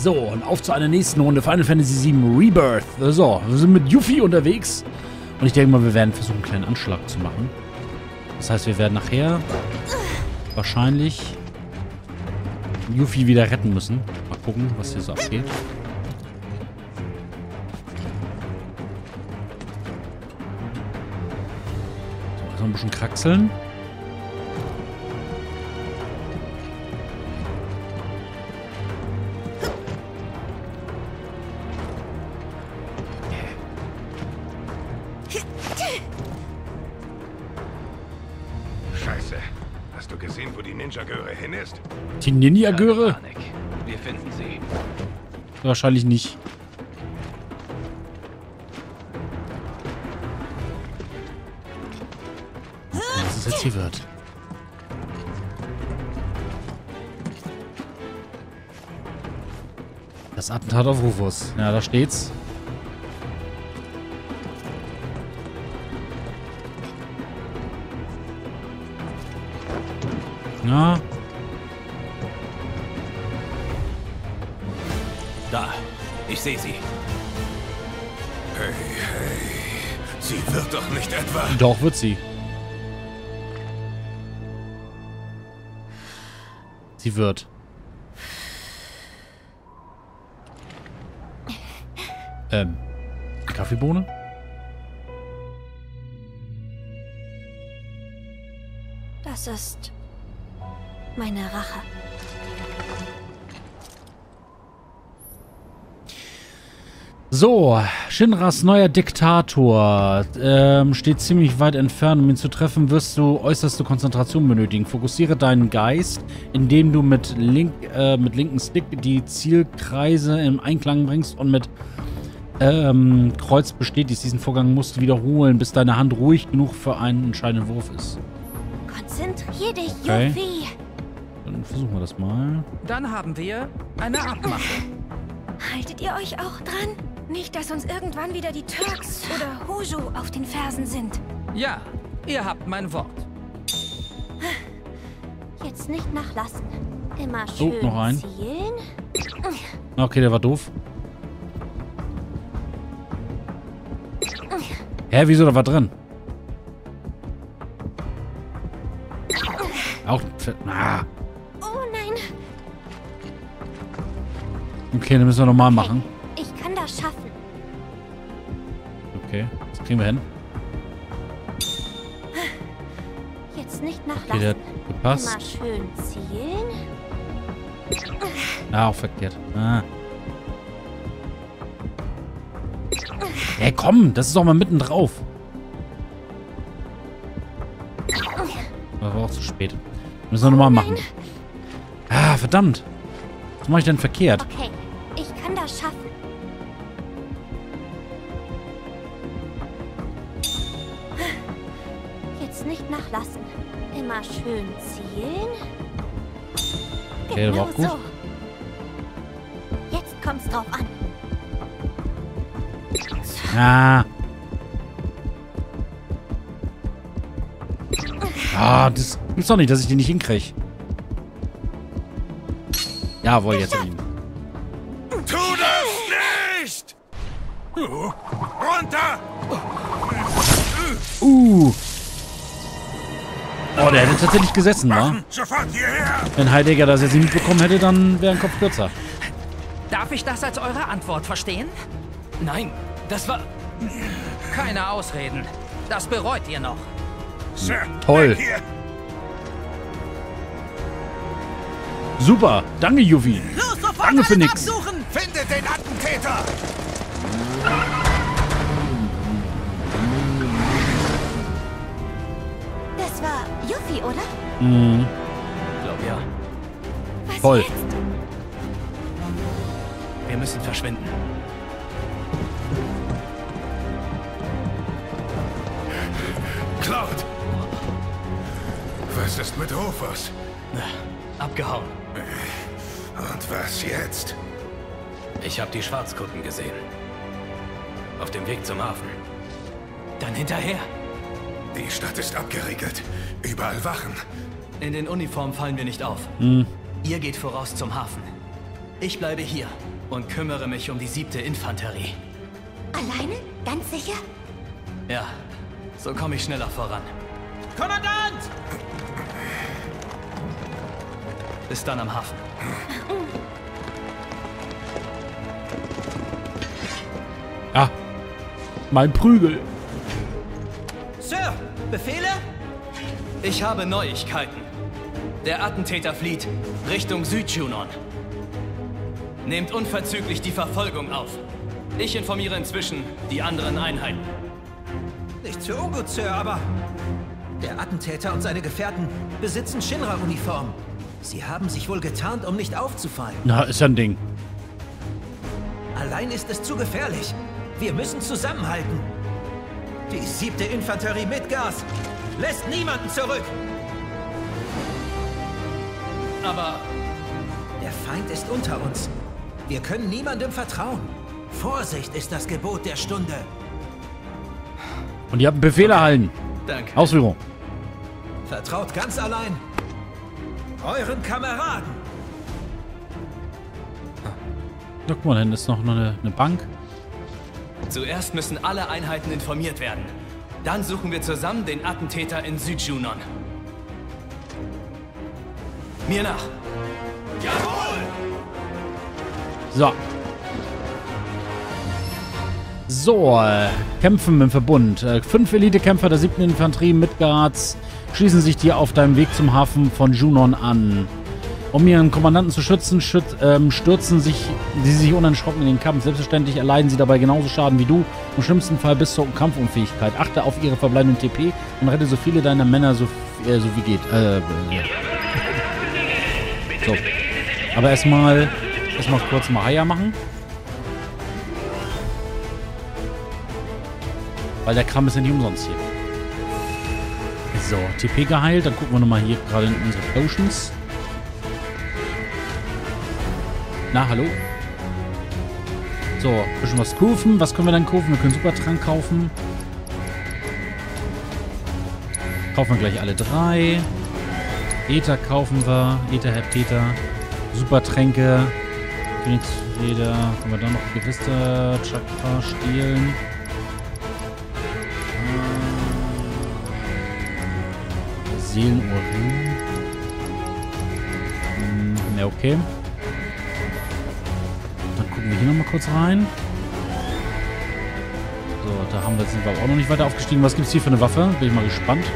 So, und auf zu einer nächsten Runde. Final Fantasy VII Rebirth. So, wir sind mit Yuffie unterwegs. Und ich denke mal, wir werden versuchen, einen kleinen Anschlag zu machen. Das heißt, wir werden nachher wahrscheinlich Yuffie wieder retten müssen. Mal gucken, was hier so abgeht. So, also ein bisschen kraxeln. Die Ninja-Göre? Wir finden sie. Wahrscheinlich nicht. Was es jetzt hier wird. Das Attentat auf Rufus. Ja, da steht's. Na? Ja. Ich sehe sie. Hey, hey. Sie wird doch nicht etwa... Doch, wird sie. Sie wird. Kaffeebohne? Das ist... meine Rache. So, Shinras neuer Diktator steht ziemlich weit entfernt. Um ihn zu treffen, wirst du äußerste Konzentration benötigen. Fokussiere deinen Geist, indem du mit linken Stick die Zielkreise im Einklang bringst und mit Kreuz bestätigst. Diesen Vorgang musst du wiederholen, bis deine Hand ruhig genug für einen entscheidenden Wurf ist. Konzentrier dich, okay. Yuffie. Dann versuchen wir das mal. Dann haben wir eine Abmache. Haltet ihr euch auch dran? Nicht, dass uns irgendwann wieder die Turks oder Hojo auf den Fersen sind. Ja, ihr habt mein Wort. Jetzt nicht nachlassen. Immer schön so, noch ein. Zielen. Okay, der war doof. Hä, wieso? Da war drin. Auch... Ah. Okay, dann müssen wir nochmal machen. Ich kann das schaffen. Okay, das kriegen wir hin. Jetzt nicht nachlassen. Okay, der hat gepasst. Immer schön zielen. Ah, auch verkehrt. Ah. Hey, komm, das ist doch mal mitten drauf. Das war auch zu spät. Müssen wir nochmal machen. Ah, verdammt. Was mache ich denn verkehrt? Okay. Das schaffen. Jetzt nicht nachlassen. Immer schön zielen. Okay, genau war gut. So. Jetzt kommt's drauf an. Ah. Ah, das gibt's doch nicht, dass ich die nicht hinkriege. Jawohl, jetzt hab ich ihn. Runter! Oh, der hätte tatsächlich gesessen, ne? Wenn Heidegger das jetzt nicht mitbekommen hätte, dann wäre ein Kopf kürzer. Darf ich das als eure Antwort verstehen? Nein, das war... Keine Ausreden. Das bereut ihr noch. Sir, toll. Super. Danke, Yuffie. Danke für nix. Findet den Attentäter! Das war Yuffie, oder? Mhm. Ich glaube ja. Was voll. Jetzt? Wir müssen verschwinden. Cloud! Was ist mit Rufus? Abgehauen. Und was jetzt? Ich habe die Schwarzkutten gesehen. Auf dem Weg zum Hafen. Dann hinterher. Die Stadt ist abgeriegelt. Überall Wachen. In den Uniformen fallen wir nicht auf. Ihr geht voraus zum Hafen. Ich bleibe hier und kümmere mich um die 7. Infanterie. Alleine? Ganz sicher? Ja, so komme ich schneller voran. Kommandant! Bis dann am Hafen. Ah, mein Prügel. Sir, Befehle? Ich habe Neuigkeiten. Der Attentäter flieht Richtung Südjunon. Nehmt unverzüglich die Verfolgung auf. Ich informiere inzwischen die anderen Einheiten. Nichts für ungut, Sir, aber der Attentäter und seine Gefährten besitzen Shinra-Uniformen. Sie haben sich wohl getarnt, um nicht aufzufallen. Na, ist ja ein Ding. Allein ist es zu gefährlich. Wir müssen zusammenhalten. Die 7. Infanterie Midgars lässt niemanden zurück. Aber der Feind ist unter uns. Wir können niemandem vertrauen. Vorsicht ist das Gebot der Stunde. Und ihr habt Befehle erhalten. Danke. Ausführung. Vertraut ganz allein euren Kameraden. Guck mal, da ist noch eine Bank. Zuerst müssen alle Einheiten informiert werden. Dann suchen wir zusammen den Attentäter in Südjunon. Mir nach. Jawohl! So. So, kämpfen im Verbund. 5 Elitekämpfer der 7. Infanterie Midgards schließen sich dir auf deinem Weg zum Hafen von Junon an. Um ihren Kommandanten zu schützen, stürzen sie sich unerschrocken in den Kampf. Selbstverständlich erleiden sie dabei genauso Schaden wie du. Im schlimmsten Fall bis zur Kampfunfähigkeit. Achte auf ihre verbleibenden TP und rette so viele deiner Männer so wie geht. So. Aber erstmal kurz Mahaya machen. Weil der Kram ist ja nicht umsonst hier. So, TP geheilt. Dann gucken wir nochmal hier gerade in unsere Potions. Na, hallo? So, ein bisschen was kaufen. Was können wir dann kaufen? Wir können Supertrank kaufen. Kaufen wir gleich alle 3. Ether kaufen wir. Ether, Heptäter. Supertränke. Königsräder. Können wir da noch gewisse Chakra stehlen? Seelenohrring. Ja, okay. Gucken wir hier nochmal kurz rein. So, da haben wir jetzt auch noch nicht weiter aufgestiegen. Was gibt es hier für eine Waffe? Bin ich mal gespannt.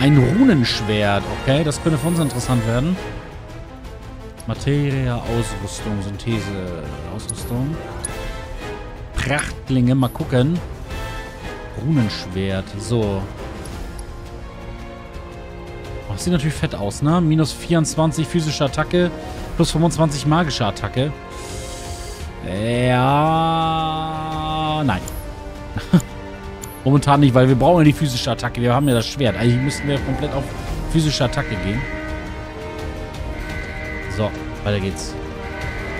Ein Runenschwert. Okay, das könnte für uns interessant werden. Materie, Ausrüstung, Synthese, Ausrüstung. Prachtlinge, mal gucken. Runenschwert, so. Das sieht natürlich fett aus, ne? Minus 24 physische Attacke, plus 25 magische Attacke. Ja... Nein. Momentan nicht, weil wir brauchen ja die physische Attacke. Wir haben ja das Schwert. Eigentlich müssten wir komplett auf physische Attacke gehen. So, weiter geht's.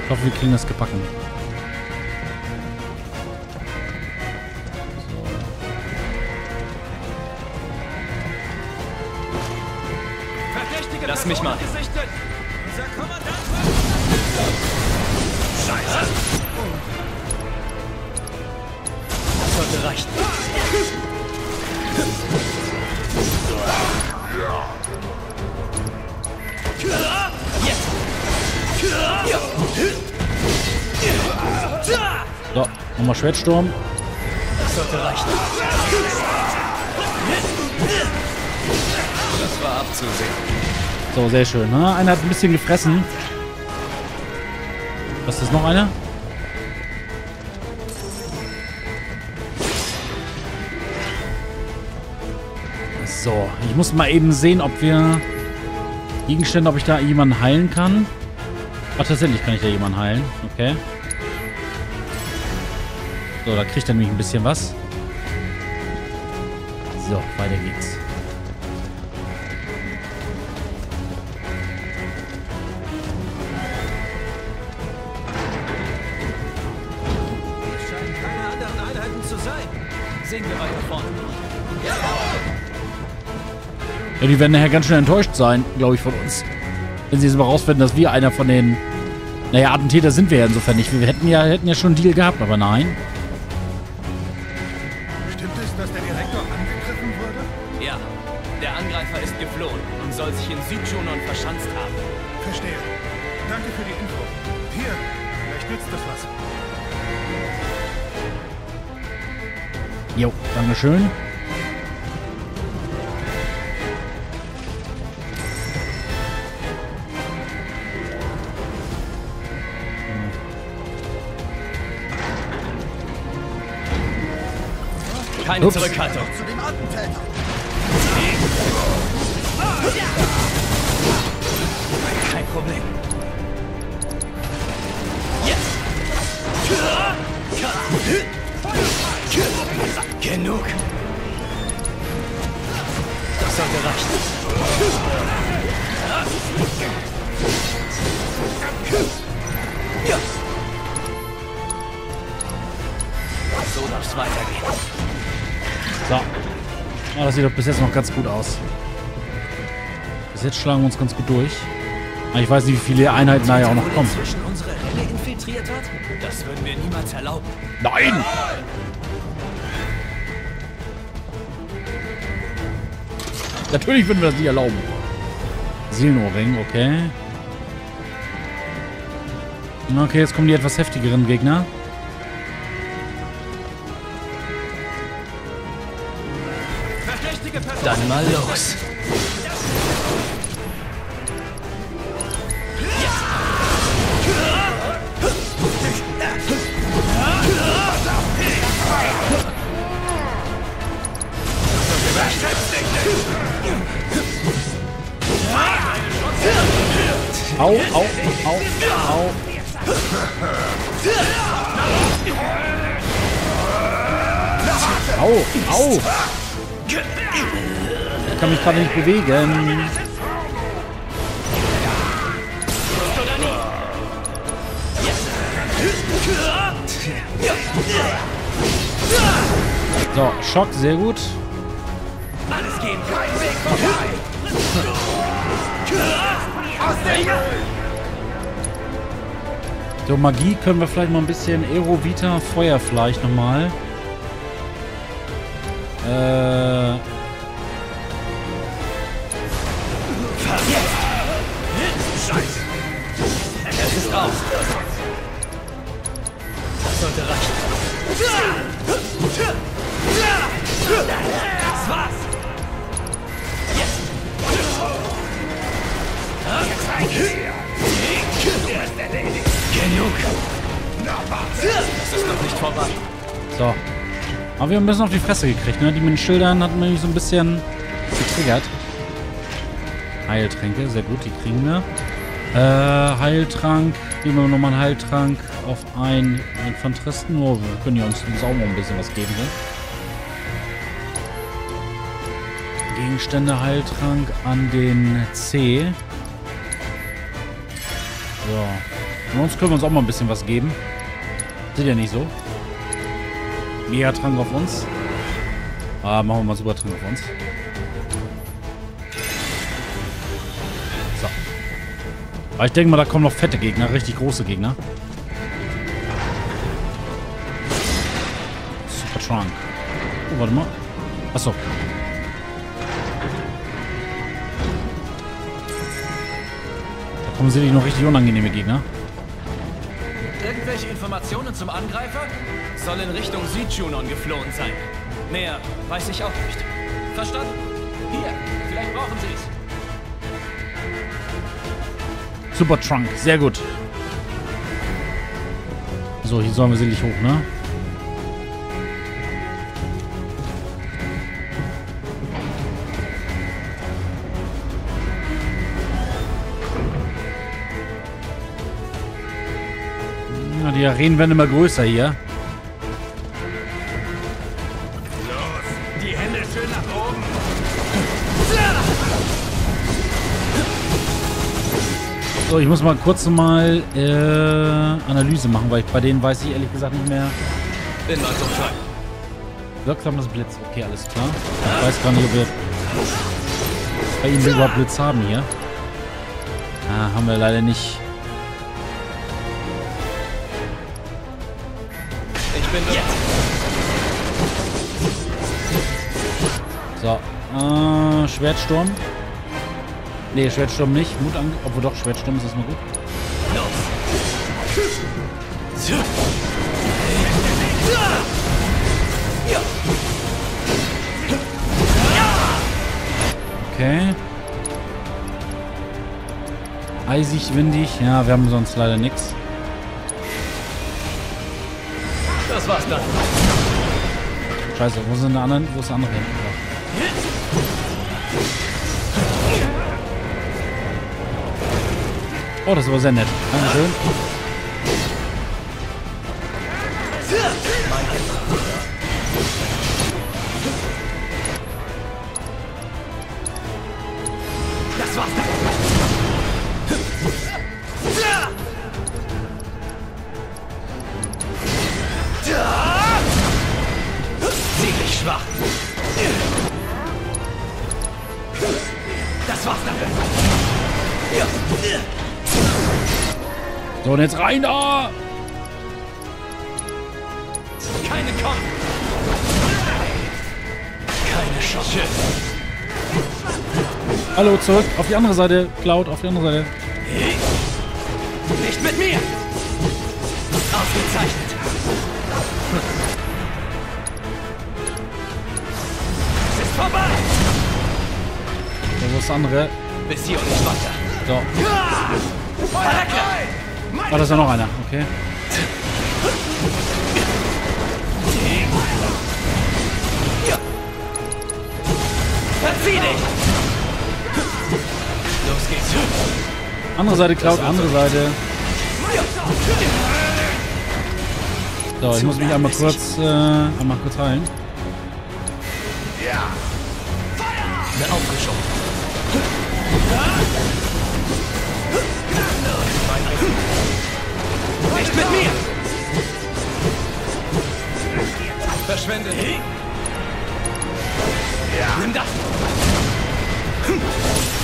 Ich hoffe, wir kriegen das gepackt. Lass mich mal. Scheiße. Das sollte reichen. So, nochmal Schwertsturm. Das sollte reichen. Das war abzusehen. So, sehr schön. Ne? Einer hat ein bisschen gefressen. Was ist noch einer? So, ich muss mal eben sehen, ob wir Gegenstände, ob ich da jemanden heilen kann. Ach, tatsächlich kann ich da jemanden heilen. Okay. So, da kriegt er nämlich ein bisschen was. So, weiter geht's. Ja, die werden nachher ganz schön enttäuscht sein, glaube ich, von uns. Wenn sie jetzt mal rausfinden, dass wir einer von den... Naja, Attentäter sind wir ja insofern nicht. Wir hätten ja schon einen Deal gehabt, aber nein. Stimmt es, dass der Direktor angegriffen wurde? Ja. Der Angreifer ist geflohen und soll sich in Südjunon verschanzt haben. Verstehe. Danke für die Info. Hier, vielleicht nützt das was. Jo, dankeschön. Keine Zurückhaltung. Zu dem Attentäter. Kein Problem. Jetzt. Genug. Das sollte reichen. So darf es weitergehen. So. Oh, das sieht doch bis jetzt noch ganz gut aus. Bis jetzt schlagen wir uns ganz gut durch. Aber ich weiß nicht, wie viele Einheiten da ja auch noch kommen. Unsere Relle infiltriert hat? Das würden wir niemals erlauben. Nein! Natürlich würden wir das nicht erlauben. Seelenohrring, okay. Okay, jetzt kommen die etwas heftigeren Gegner. Dann mal los. Au. Au. Ich kann mich gerade nicht bewegen. So, Schock, sehr gut. Alles geht kein Weg vorbei. So, Magie können wir vielleicht mal ein bisschen. Aerovita, Feuer vielleicht nochmal. Das sollte reichen. Das war's. Jetzt. Genug. Das ist noch nicht vorbei. So. Aber wir haben ein bisschen auf die Fresse gekriegt, ne? Die mit den Schildern hatten wir so ein bisschen getriggert. Heiltränke, sehr gut, die kriegen wir. Heiltrank. Nehmen wir nochmal einen Heiltrank auf einen Infanteristen. Oh, wir können ja uns auch mal ein bisschen was geben. Ne? Gegenstände, Heiltrank an den C. So. Und uns können wir uns auch mal ein bisschen was geben. Sieht ja nicht so. Megatrank auf uns. Ah, machen wir mal Supertrank auf uns. Aber ich denke mal, da kommen noch fette Gegner, richtig große Gegner. Super Trunk. Oh, warte mal. Achso. Da kommen sicherlich noch richtig unangenehme Gegner. Irgendwelche Informationen zum Angreifer? Soll in Richtung Südjunon geflohen sein. Näher weiß ich auch nicht. Verstanden? Hier, vielleicht brauchen Sie es. Super Trunk, sehr gut. So, hier sollen wir sicherlich hoch, ne? Na, die Arenen werden immer größer hier. Los, die Hände schön nach oben. So, ich muss mal kurz mal Analyse machen, weil ich, bei denen weiß ich ehrlich gesagt nicht mehr. Bin mal zum Schein. Wirksam das Blitz. Okay, alles klar. Ich weiß gar nicht, ob wir bei ihnen überhaupt Blitz haben hier. Ah, haben wir leider nicht. Ich bin jetzt. So. Schwertsturm. Ne, Schwertsturm nicht. Mutangriff. Obwohl doch, Schwertsturm ist erstmal gut. Okay. Eisig, windig. Ja, wir haben sonst leider nichts. Das war's dann. Scheiße, wo sind die anderen? Wo ist der andere hin? Oh, das ist aber sehr nett. Dankeschön. Das war's. Ziemlich schwach. Das war's dann. So, und jetzt rein da! Keine Chance! Keine Chance! Hallo, zurück! Auf die andere Seite! Cloud, auf die andere Seite! Nicht mit mir! Ausgezeichnet! Es ist vorbei! Da ist das andere. Bis hier und nicht weiter! So. Ah, da ist ja noch einer. Okay. Verzieh dich! Los geht's. Andere Seite, Cloud, andere Seite. So, ich muss mich einmal kurz heilen. Ja. Feuer! Aufgeschoben. Nicht mit mir! Verschwende! Ja. Nimm das!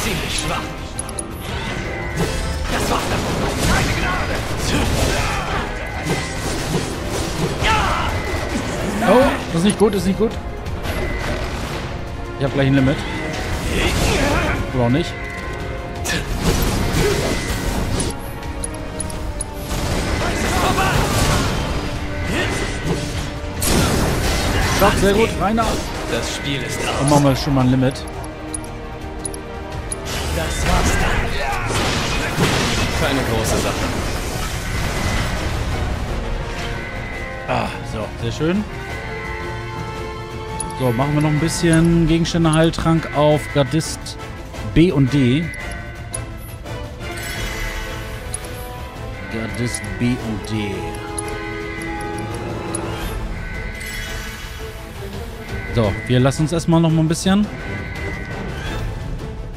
Ziemlich schwach! Das war's dann! Keine Gnade! Ja! Oh, das ist nicht gut, das ist nicht gut. Ich hab gleich ein Limit. Oder auch nicht. Doch, sehr gut, Rainer. Das Spiel ist aus. Dann machen wir schon mal ein Limit. Das war's dann. Ja. Keine große Sache. Ah, so, sehr schön. So, machen wir noch ein bisschen Gegenstände Heiltrank auf Gardist B und D. Gardist B und D. So, wir lassen uns erstmal noch mal ein bisschen.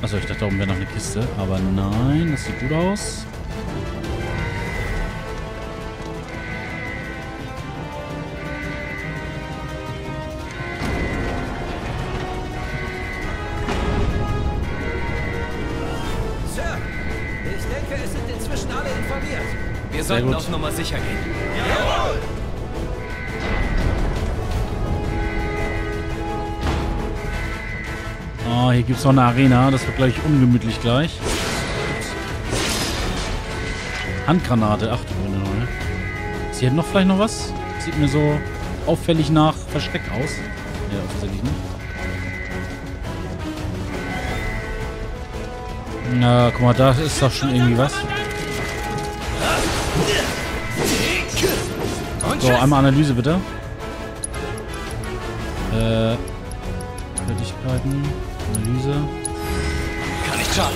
Achso, ich dachte, da oben wäre noch eine Kiste. Aber nein, das sieht gut aus. Sir, ich denke, es sind inzwischen alle informiert. Wir sollten auf Nummer sicher gehen. Jawohl! Oh, hier gibt es noch eine Arena. Das wird gleich ungemütlich gleich. Handgranate. Ach, du Wunder, ne? Ist hier noch vielleicht noch was? Sieht mir so auffällig nach Versteck aus. Ja, offensichtlich nicht. Na, guck mal, da ist doch schon irgendwie was. So, einmal Analyse bitte. Fertigkeiten. Analyse. Kann nicht schaden.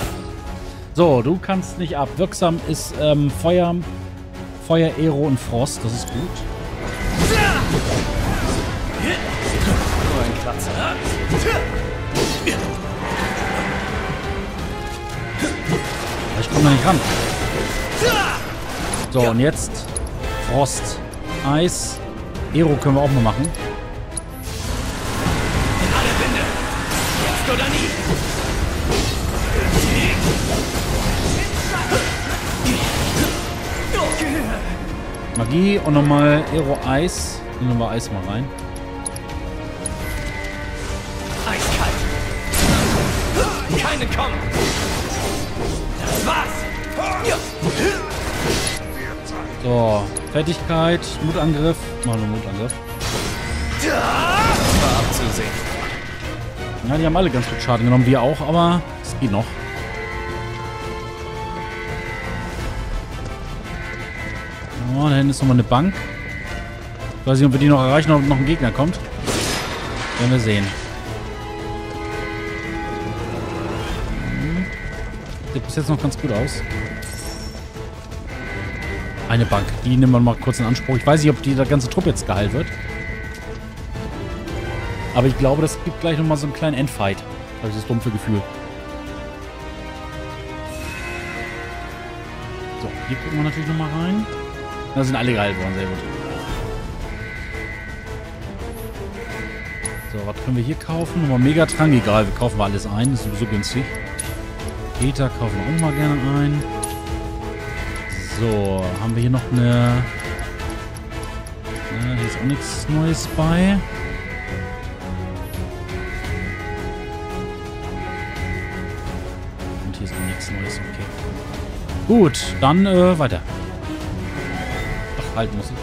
So, du kannst nicht ab. Wirksam ist Feuer, Aero und Frost. Das ist gut. Nur ein Kratzer. Ich komme da nicht ran. So, und jetzt Frost, Eis. Aero können wir auch mal machen. Oder nie. Magie und nochmal Aero Eis. Nehmen wir Eis mal rein. Eiskalt. Keine kommen. Das war's. So, Fertigkeit, Mutangriff. Machen wir Mutangriff. Das war abzusehen. Ja, die haben alle ganz gut Schaden genommen, wir auch, aber es geht noch. Oh, da hinten ist nochmal eine Bank. Ich weiß nicht, ob wir die noch erreichen, ob noch ein Gegner kommt. Werden wir sehen. Sieht bis jetzt noch ganz gut aus. Eine Bank. Die nehmen wir mal kurz in Anspruch. Ich weiß nicht, ob der ganze Trupp jetzt geheilt wird. Aber ich glaube, das gibt gleich nochmal so einen kleinen Endfight. Habe ich das dumpfe Gefühl. So, hier gucken wir natürlich nochmal rein. Da sind alle geheilt worden, sehr gut. So, was können wir hier kaufen? Nochmal Megatrank, egal, wir kaufen alles ein, ist sowieso günstig. Ether kaufen wir auch mal gerne ein. So, haben wir hier noch eine... Ja, hier ist auch nichts Neues bei. Und hier ist auch nichts Neues, okay. Gut, dann weiter. Ach, halt muss ich.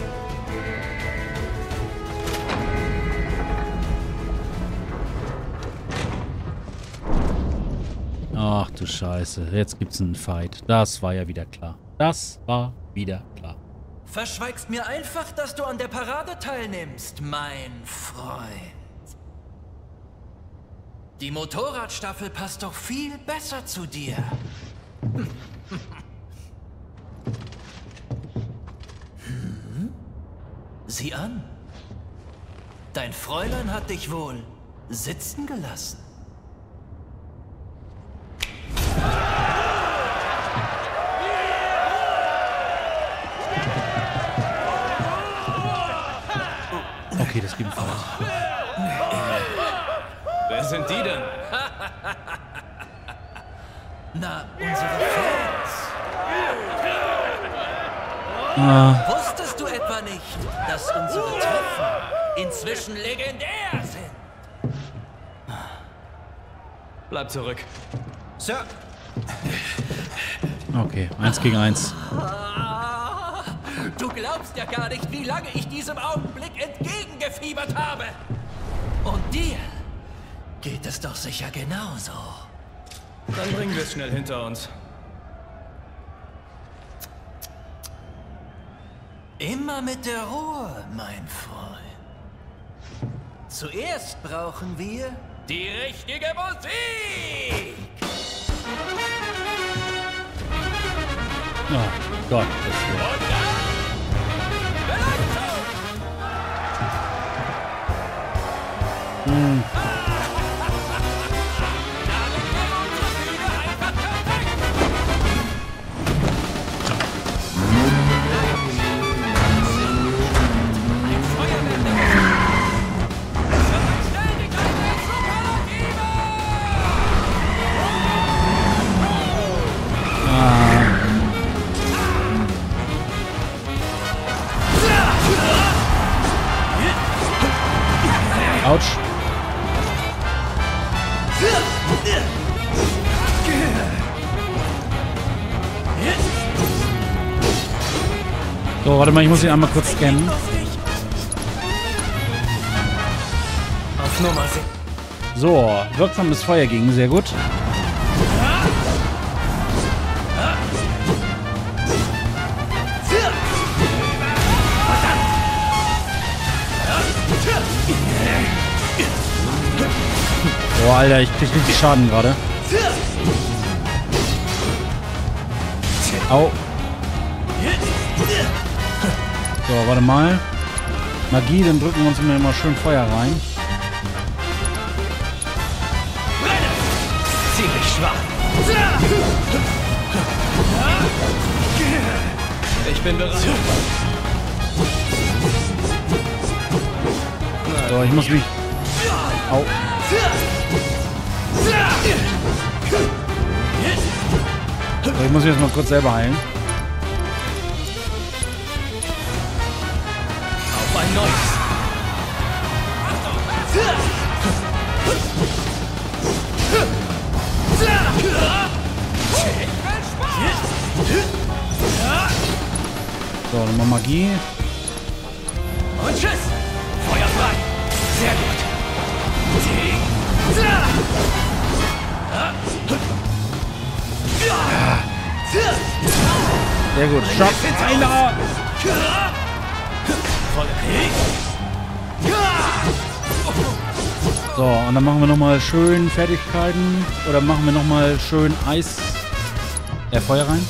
Ach du Scheiße, jetzt gibt's einen Fight. Das war ja wieder klar. Das war wieder klar. Verschweigst mir einfach, dass du an der Parade teilnimmst, mein Freund. Die Motorradstaffel passt doch viel besser zu dir. Hm? Sieh an. Dein Fräulein hat dich wohl sitzen gelassen. Okay, das gibt einen Fall. Wer sind die denn? Na, unsere Fans. Wusstest du etwa nicht, dass unsere Treffen inzwischen legendär sind? Bleib zurück. Sir. Okay, 1 gegen 1. Du glaubst ja gar nicht, wie lange ich diesem Augenblick entgegengefiebert habe. Und dir geht es doch sicher genauso. Dann bringen wir es schnell hinter uns. Immer mit der Ruhe, mein Freund. Zuerst brauchen wir die richtige Musik. Oh Gott, das ist gut. Autsch. So, warte mal, ich muss ihn einmal kurz scannen. So, wirksames Feuer gegen, sehr gut. Boah, Alter, ich krieg richtig Schaden gerade. Au. So, warte mal. Magie, dann drücken wir uns immer schön Feuer rein. Ziemlich schwach. Ich bin bereit. So, ich muss mich... Au. So, ich muss mich jetzt mal kurz selber heilen. ein neues. So, nochmal Magie. Und tschüss! Feuer frei! Sehr gut! Sehr gut, Schock! Einer! So, und dann machen wir nochmal schön Fertigkeiten. Oder machen wir nochmal schön Eis. Feuer rein.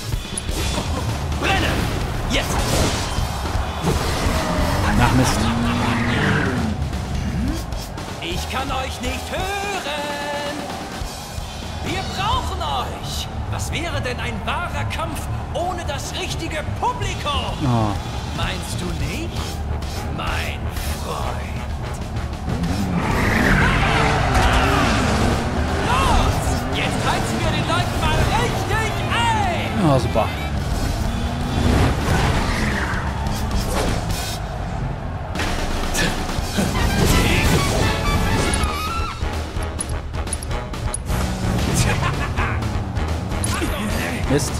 Brenne! Jetzt! Nach Mist. Ich kann euch nicht hören. Wir brauchen euch. Was wäre denn ein wahrer Kampf ohne das richtige Publikum? Oh. Meinst du nicht, mein Freund? Los! Jetzt heizen wir den Leuten mal richtig ein. Oh, super. Mist.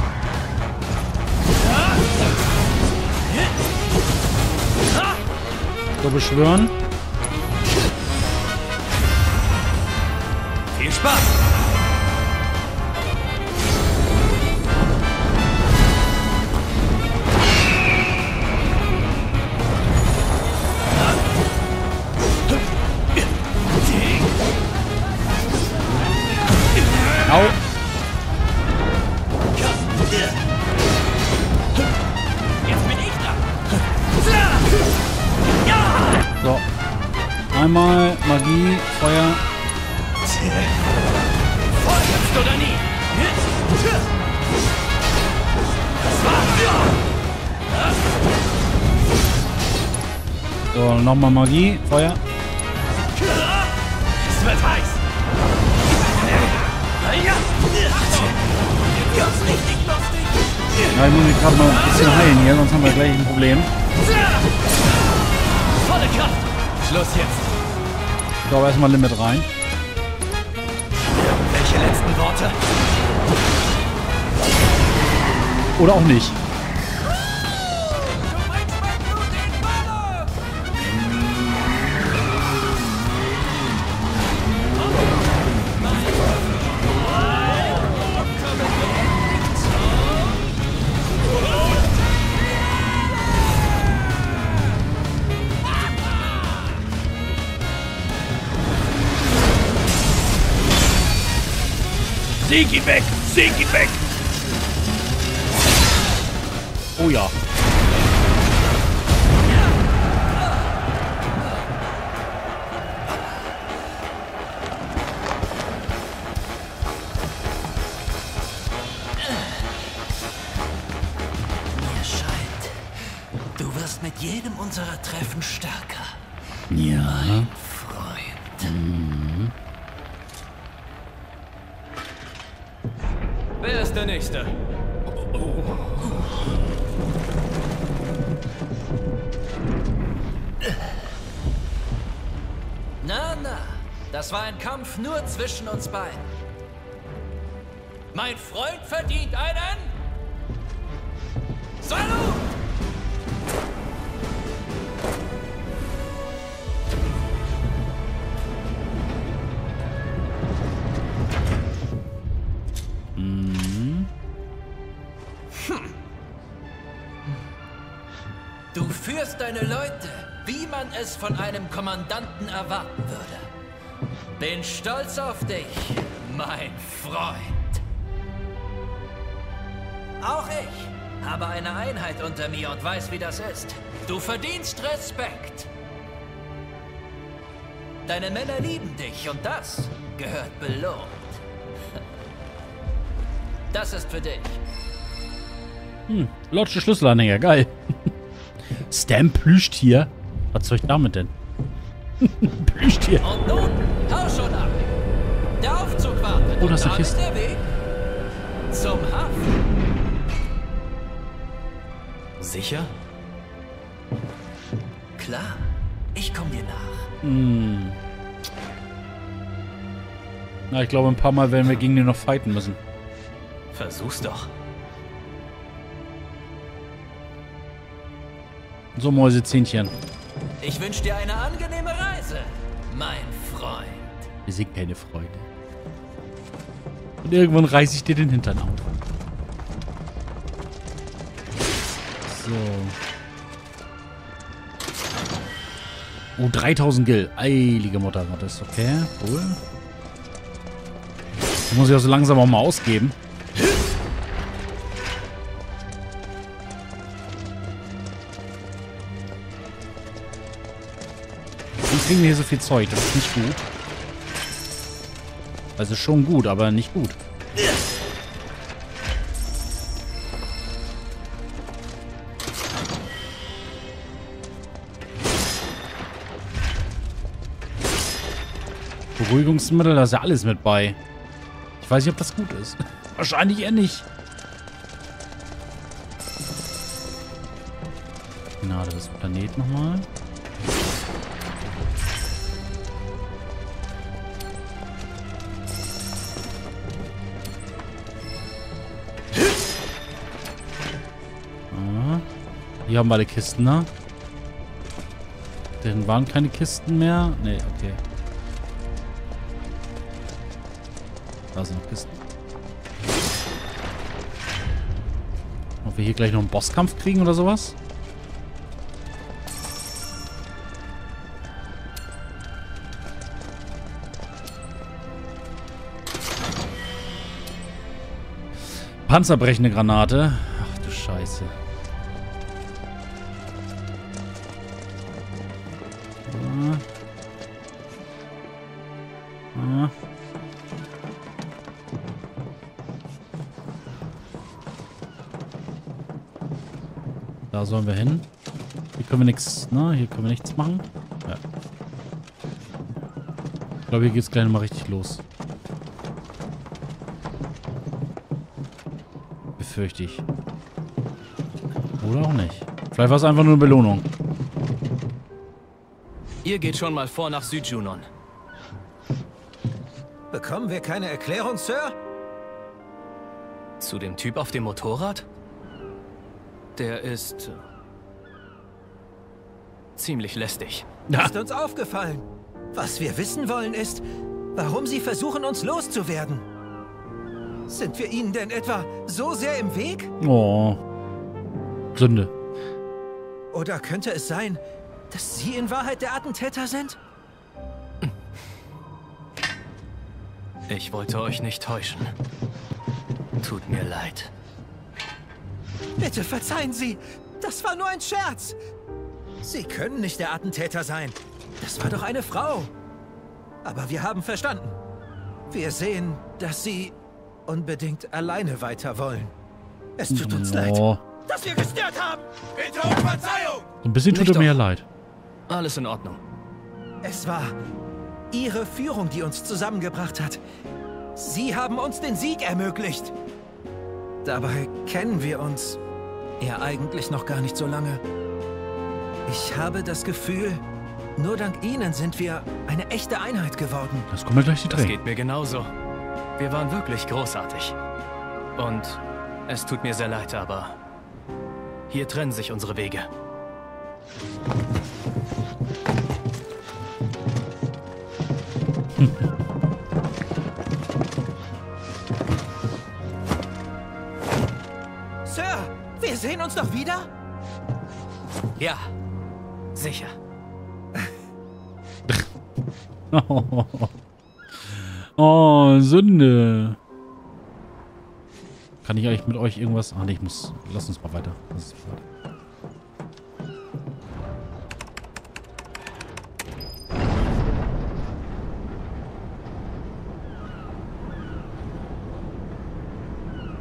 So beschwören. Viel Spaß. Au. Einmal Magie, Feuer. Vorwärts oder nie. Das war's. So, nochmal Magie, Feuer. Es wird heiß. Ja, ich muss mich gerade mal ein bisschen heilen hier, sonst haben wir gleich ein Problem. Volle Kraft. Schluss jetzt. Ich glaube, erstmal Limit rein. Welche letzten Worte? Oder auch nicht. Sigi weg! Sigi weg! Oh ja. Mir scheint, du wirst mit jedem unserer Treffen stärker. Ja. Mein Freund. Mhm. Wer ist der Nächste? Oh. Na, das war ein Kampf nur zwischen uns beiden. Mein Freund verdient einen Salut! Deine Leute, wie man es von einem Kommandanten erwarten würde. Bin stolz auf dich, mein Freund. Auch ich habe eine Einheit unter mir und weiß, wie das ist. Du verdienst Respekt. Deine Männer lieben dich und das gehört belohnt. Das ist für dich. Lotsche Schlüsselanhänger, geil. Stamp Plüschtier? Was soll ich damit denn? Plüschtier. Und nun, tausch schon ab. Der Aufzug wartet. Oh, das ist eine Kiste. Der Weg zum Hafen. Sicher? Klar. Ich komme dir nach. Hm. Na, ich glaube, ein paar Mal werden wir gegen den noch fighten müssen. Versuch's doch. So, Mäusezähnchen. Ich wünsche dir eine angenehme Reise, mein Freund. Wir sind keine Freunde. Und irgendwann reiße ich dir den Hintern auf. So. Oh, 3000 Gil. Eilige Mutter Gottes. Okay, cool. Das muss ich auch so langsam auch mal ausgeben. Wie kriegen wir hier so viel Zeug? Das ist nicht gut. Also schon gut, aber nicht gut. Beruhigungsmittel, da ist ja alles mit bei. Ich weiß nicht, ob das gut ist. Wahrscheinlich eher nicht. Na, das ist Planet nochmal. Hier haben wir alle Kisten, ne? Denn waren keine Kisten mehr. Ne, okay. Da sind noch Kisten. Ob wir hier gleich noch einen Bosskampf kriegen oder sowas? Panzerbrechende Granate. Ach du Scheiße. Da sollen wir hin. Hier können wir nichts, ne? Hier können wir nichts machen. Ja. Ich glaube, hier geht es gleich nochmal richtig los. Befürchte ich. Oder auch nicht. Vielleicht war es einfach nur eine Belohnung. Ihr geht schon mal vor nach Südjunon. Bekommen wir keine Erklärung, Sir? Zu dem Typ auf dem Motorrad? Der ist ziemlich lästig. Ja. Ist uns aufgefallen. Was wir wissen wollen ist, warum sie versuchen, uns loszuwerden. Sind wir ihnen denn etwa so sehr im Weg? Oh. Sünde. Oder könnte es sein, dass sie in Wahrheit der Attentäter sind? Ich wollte euch nicht täuschen. Tut mir leid. Bitte verzeihen Sie, das war nur ein Scherz. Sie können nicht der Attentäter sein. Das war doch eine Frau. Aber wir haben verstanden. Wir sehen, dass Sie unbedingt alleine weiter wollen. Es tut uns leid, dass wir gestört haben. Bitte um Verzeihung. So ein bisschen tut mir leid. Alles in Ordnung. Es war Ihre Führung, die uns zusammengebracht hat. Sie haben uns den Sieg ermöglicht. Dabei kennen wir uns ja eigentlich noch gar nicht so lange. Ich habe das Gefühl, nur dank Ihnen sind wir eine echte Einheit geworden. Das kommt mir gleich die Tränen. Das geht mir genauso. Wir waren wirklich großartig. Und es tut mir sehr leid, aber hier trennen sich unsere Wege. Wir sehen uns doch wieder? Ja, sicher. Oh, Sünde. Kann ich eigentlich mit euch irgendwas? Ah, nee, ich muss. Lass uns mal weiter.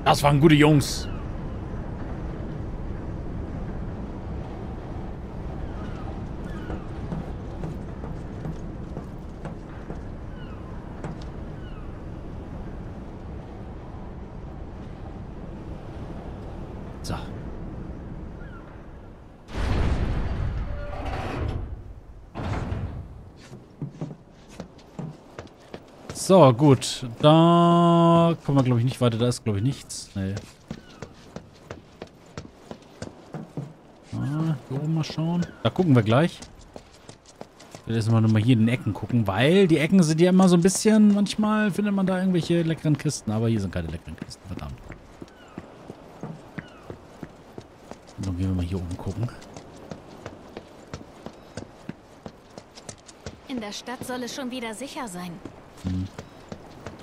Das waren gute Jungs. So, gut. Da kommen wir, glaube ich, nicht weiter. Da ist, glaube ich, nichts. Nee. Ah, hier oben mal schauen. Da gucken wir gleich. Jetzt müssen wir nochmal hier in den Ecken gucken, weil die Ecken sind ja immer so ein bisschen, manchmal findet man da irgendwelche leckeren Kisten, aber hier sind keine leckeren Kisten, verdammt. So, gehen wir mal hier oben gucken. In der Stadt soll es schon wieder sicher sein. Hm.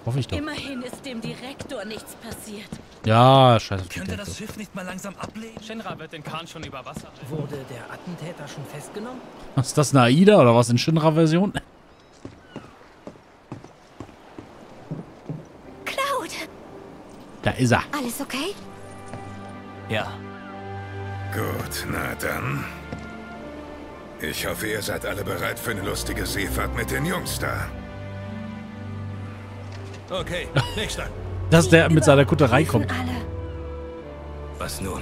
Hoffe ich doch. Immerhin ist dem Direktor nichts passiert. Ja, scheiße. Könnte das Schiff nicht mal langsam ablegen? Shinra wird den Kahn schon über Wasser. Wurde der Attentäter schon festgenommen? Ist das eine AIDA oder was in Shinra-Version? Cloud! Da ist er. Alles okay? Ja. Gut, na dann. Ich hoffe, ihr seid alle bereit für eine lustige Seefahrt mit den Jungs da. Okay, nächster. Dass der mit seiner Kutte reinkommt. Was nun?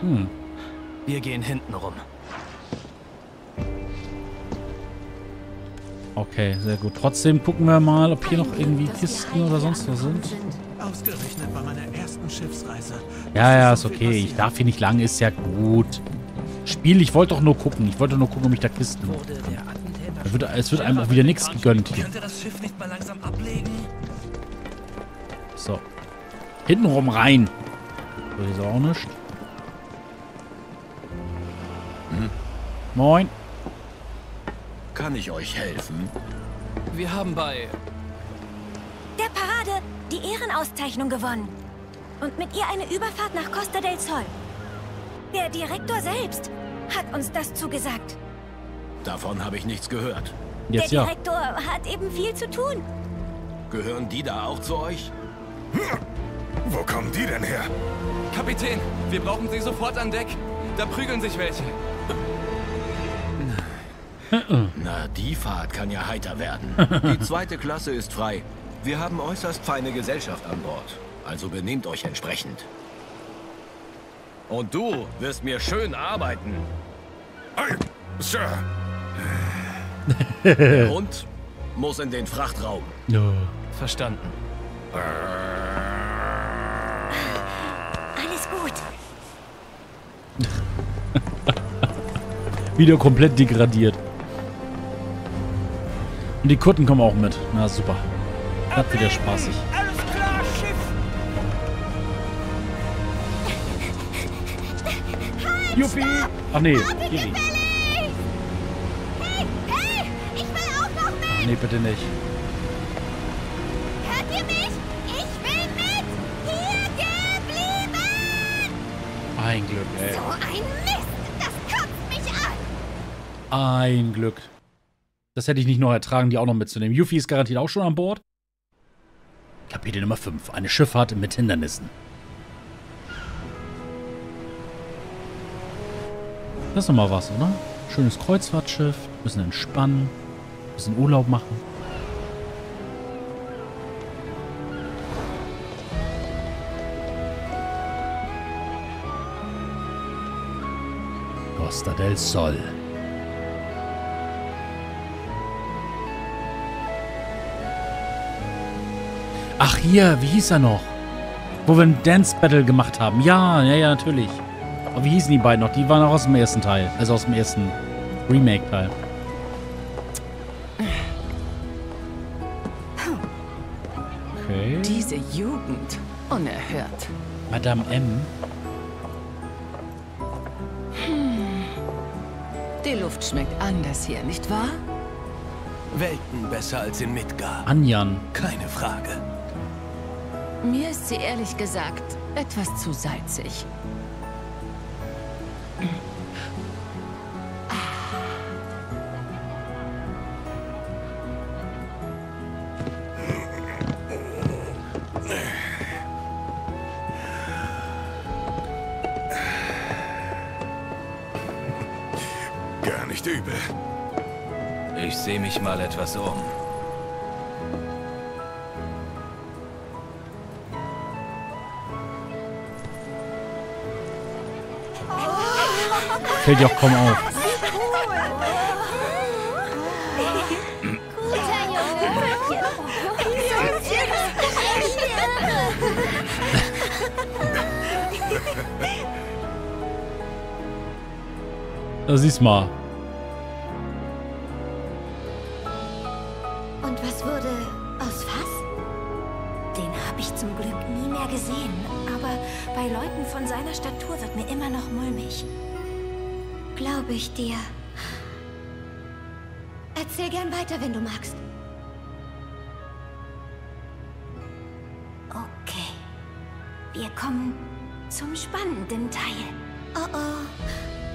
Hm. Wir gehen hinten rum. Okay, sehr gut. Trotzdem gucken wir mal, ob hier noch irgendwie Kisten oder sonst was sind. Ausgerechnet bei meiner ersten Schiffsreise. Ja, ist okay. Ich darf hier nicht lang, ist ja gut. Spiel, ich wollte doch nur gucken. Ich wollte nur gucken, ob ich da Kisten kann. Es wird einem auch wieder nichts gegönnt hier. So. Hintenrum rein. So, hier ist auch nichts. Hm. Moin. Kann ich euch helfen? Wir haben bei der Parade die Ehrenauszeichnung gewonnen. Und mit ihr eine Überfahrt nach Costa del Sol. Der Direktor selbst hat uns das zugesagt. Davon habe ich nichts gehört. Jetzt ja. Der Direktor hat eben viel zu tun. Gehören die da auch zu euch? Hm. Wo kommen die denn her? Kapitän, wir brauchen sie sofort an Deck. Da prügeln sich welche. Na, die Fahrt kann ja heiter werden. Die zweite Klasse ist frei. Wir haben äußerst feine Gesellschaft an Bord. Also benehmt euch entsprechend. Und du wirst mir schön arbeiten. Hey, Sir! Der Hund muss in den Frachtraum. Ja. Verstanden. Alles gut. Wieder komplett degradiert. Und die Kutten kommen auch mit. Na super. Das wird wieder spaßig. Alles klar, Schiff. Yuffie! Ach nee, Yuffie. Nee, bitte nicht. Hört ihr mich? Ich bin mit hier geblieben! Ein Glück, ey. So ein Mist! Das kotzt mich an! Ein Glück. Das hätte ich nicht noch ertragen, die auch noch mitzunehmen. Yuffie ist garantiert auch schon an Bord. Kapitel Nummer 5. Eine Schifffahrt mit Hindernissen. Das ist nochmal was, oder? Schönes Kreuzfahrtschiff. Müssen entspannen. Bisschen Urlaub machen. Costa del Sol. Ach hier, wie hieß er noch? Wo wir ein Dance Battle gemacht haben. Ja, natürlich. Aber wie hießen die beiden noch? Die waren auch aus dem ersten Teil. Also aus dem ersten Remake-Teil. Diese Jugend. Unerhört. Madame M. Hm. Die Luft schmeckt anders hier, nicht wahr? Welten besser als in Midgar. Anjan. Keine Frage. Mir ist sie ehrlich gesagt etwas zu salzig. Mal etwas um. Fällt ja auch kaum auf. Da siehst mal. Und was wurde aus Fass? Den habe ich zum Glück nie mehr gesehen. Aber bei Leuten von seiner Statur wird mir immer noch mulmig. Glaube ich dir. Erzähl gern weiter, wenn du magst. Okay. Wir kommen zum spannenden Teil. Oh oh.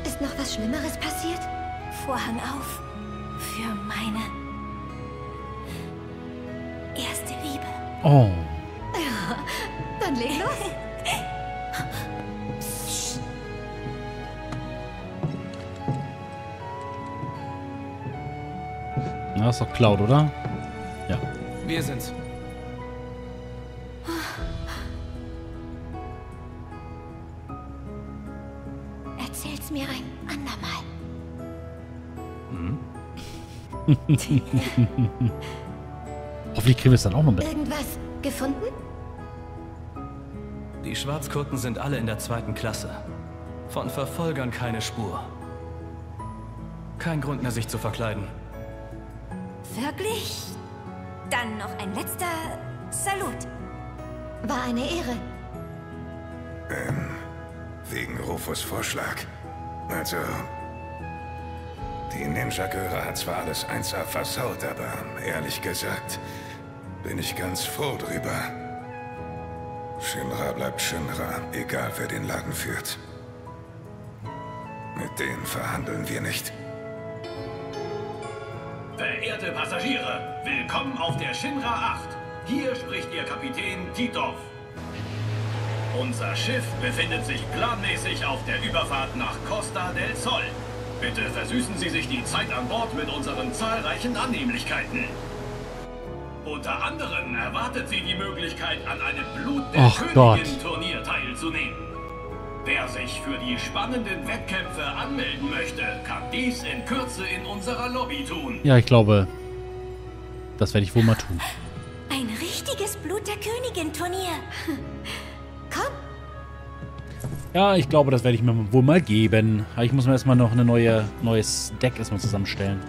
Ist noch was Schlimmeres passiert? Vorhang auf. Für meine erste Liebe. Oh. Ja, dann leg los. Na, ist doch Cloud, oder? Ja. Wir sind's. Erzähl's mir ein andermal. Hm? Hoffentlich kriegen wir es dann auch noch mit. Irgendwas gefunden? Die Schwarzkurten sind alle in der 2. Klasse. Von Verfolgern keine Spur. Kein Grund mehr, sich zu verkleiden. Wirklich? Dann noch ein letzter Salut. War eine Ehre. Wegen Rufus' Vorschlag. Also, die Ninja-Göre hat zwar alles 1A versaut, aber ehrlich gesagt, bin ich ganz froh drüber. Shinra bleibt Shinra, egal wer den Laden führt. Mit denen verhandeln wir nicht. Verehrte Passagiere, willkommen auf der Shinra 8. Hier spricht Ihr Kapitän Titov. Unser Schiff befindet sich planmäßig auf der Überfahrt nach Costa del Sol. Bitte versüßen Sie sich die Zeit an Bord mit unseren zahlreichen Annehmlichkeiten. Unter anderem erwartet Sie die Möglichkeit, an einem Blut der Königin Turnier teilzunehmen. Wer sich für die spannenden Wettkämpfe anmelden möchte, kann dies in Kürze in unserer Lobby tun. Ja, ich glaube, das werde ich wohl mal tun. Ein richtiges Blut der Königin-Turnier. Komm. Ja, ich glaube, das werde ich mir wohl mal geben. Aber ich muss mir erstmal noch ein neues Deck erstmal zusammenstellen.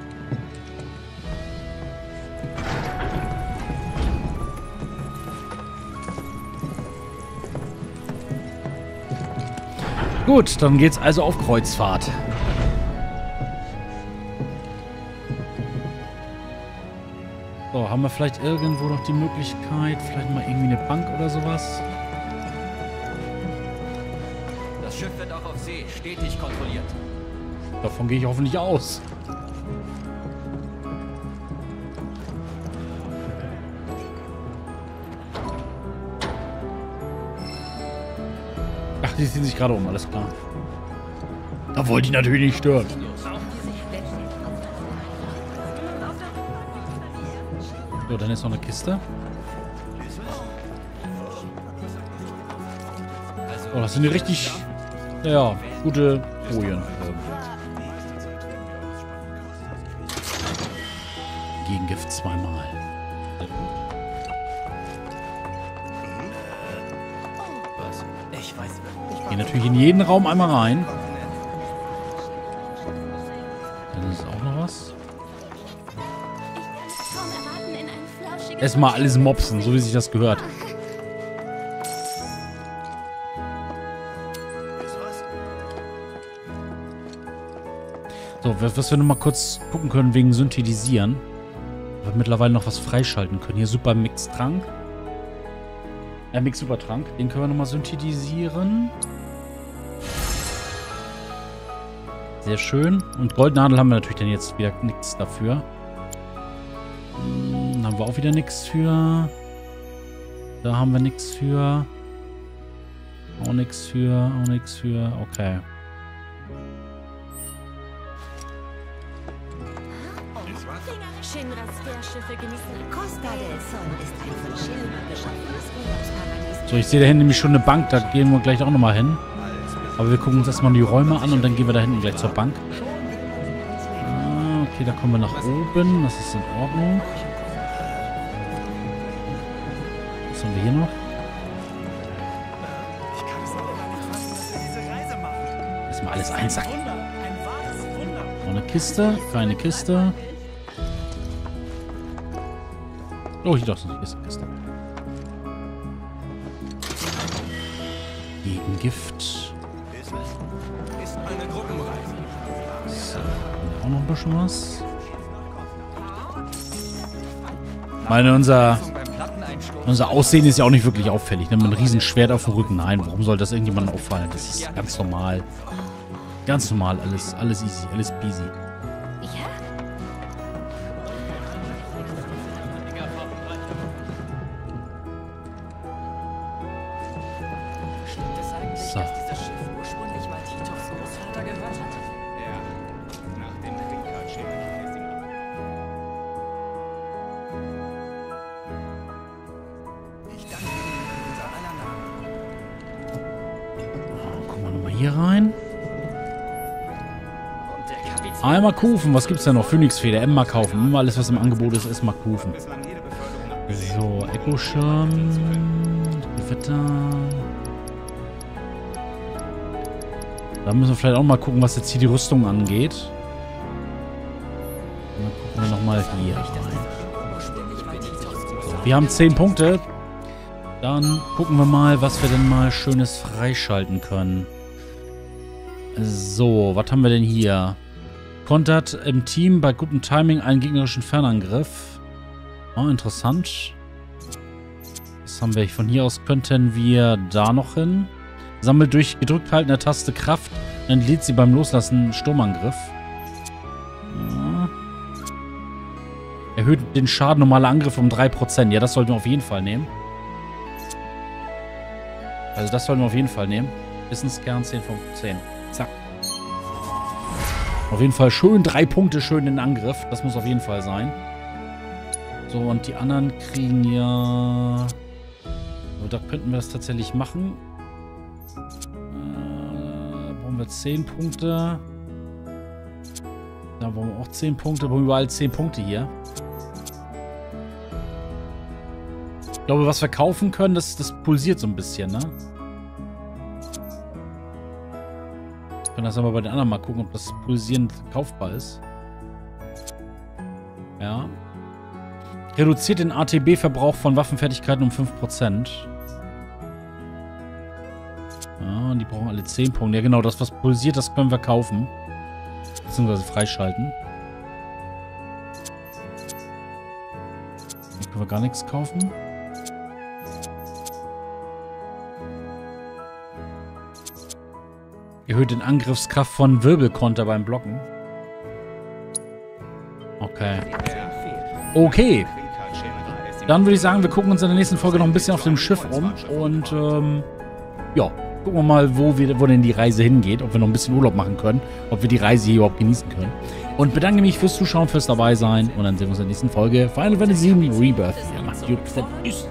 Gut, dann geht's also auf Kreuzfahrt. So, haben wir vielleicht irgendwo noch die Möglichkeit, vielleicht mal irgendwie eine Bank oder sowas? Das Schiff wird auch auf See stetig kontrolliert. Davon gehe ich hoffentlich aus. Die ziehen sich gerade um, alles klar. Da wollte ich natürlich nicht stören. So, dann ist noch eine Kiste. Oh, das sind eine richtig, ja, gute Bojen. Gegengift zweimal. Natürlich in jeden Raum einmal rein. Dann ist auch noch was. Erstmal alles mopsen, so wie sich das gehört. So, was wir noch mal kurz gucken können wegen Synthetisieren. Weil wir mittlerweile noch was freischalten können. Hier Super Mix Trank. Mix Super Trank. Den können wir noch mal synthetisieren. Sehr schön. Und Goldnadel haben wir natürlich dann jetzt wieder nichts dafür. Dann haben wir auch wieder nichts für. Da haben wir nichts für. Auch nichts für. Auch nichts für. Okay. So, ich sehe da hinten nämlich schon eine Bank. Da gehen wir gleich auch nochmal hin. Aber wir gucken uns erstmal die Räume an und dann gehen wir da hinten gleich zur Bank. Okay, da kommen wir nach oben. Das ist in Ordnung. hier noch? Ich kann es noch nicht fassen, dass wir diese Reise machen. Lass mal alles einsacken. Ein wahres Wunder. Noch eine Kiste, keine Kiste. Oh, hier doch noch eine Kiste. Gegengift. Ist eine Gruppenreise. So, auch noch ein bisschen was. Meine, unser Aussehen ist ja auch nicht wirklich auffällig. Ne? Mit einem riesen Schwert auf dem Rücken. Nein, warum soll das irgendjemandem auffallen? Das ist ganz normal. Ganz normal, alles easy, alles busy. Einmal kaufen. Was gibt's da noch? Phönixfeder. M mal kaufen. Immer alles, was im Angebot ist, mal kaufen. So, Echo-Schirm. Gewitter. Da müssen wir vielleicht auch mal gucken, was jetzt hier die Rüstung angeht. Und dann gucken wir nochmal hier rein. So, wir haben 10 Punkte. Dann gucken wir mal, was wir denn mal Schönes freischalten können. So, was haben wir denn hier? Kontert im Team bei gutem Timing einen gegnerischen Fernangriff. Oh, interessant. Was haben wir? Von hier aus könnten wir da noch hin. Sammelt durch gedrückt haltende Taste Kraft, entlädt sie beim Loslassen Sturmangriff. Ja. Erhöht den Schaden normaler Angriff um 3%. Ja, das sollten wir auf jeden Fall nehmen. Also das sollten wir auf jeden Fall nehmen. Wissenskern 10 von 10. Zack. Auf jeden Fall schön 3 Punkte, schön in Angriff. Das muss auf jeden Fall sein. So, und die anderen kriegen ja... So, da könnten wir das tatsächlich machen. Brauchen wir 10 Punkte. Da brauchen wir auch 10 Punkte. Brauchen wir überall 10 Punkte hier. Ich glaube, was wir kaufen können, das pulsiert so ein bisschen, ne? Können das aber bei den anderen mal gucken, ob das pulsierend kaufbar ist. Ja. Reduziert den ATB-Verbrauch von Waffenfertigkeiten um 5%. Ja, und die brauchen alle 10 Punkte. Ja, genau, das, was pulsiert, das können wir kaufen. Beziehungsweise freischalten. Hier können wir gar nichts kaufen. Erhöht den Angriffskraft von Wirbelkonter beim Blocken. Okay. Okay. Dann würde ich sagen, wir gucken uns in der nächsten Folge noch ein bisschen auf dem Schiff um. Und, ja. Gucken wir mal, wo denn die Reise hingeht. Ob wir noch ein bisschen Urlaub machen können. Ob wir die Reise hier überhaupt genießen können. Und bedanke mich fürs Zuschauen, fürs Dabeisein. Und dann sehen wir uns in der nächsten Folge. Final Fantasy VII Rebirth. Ja, macht's gut. Tschüss.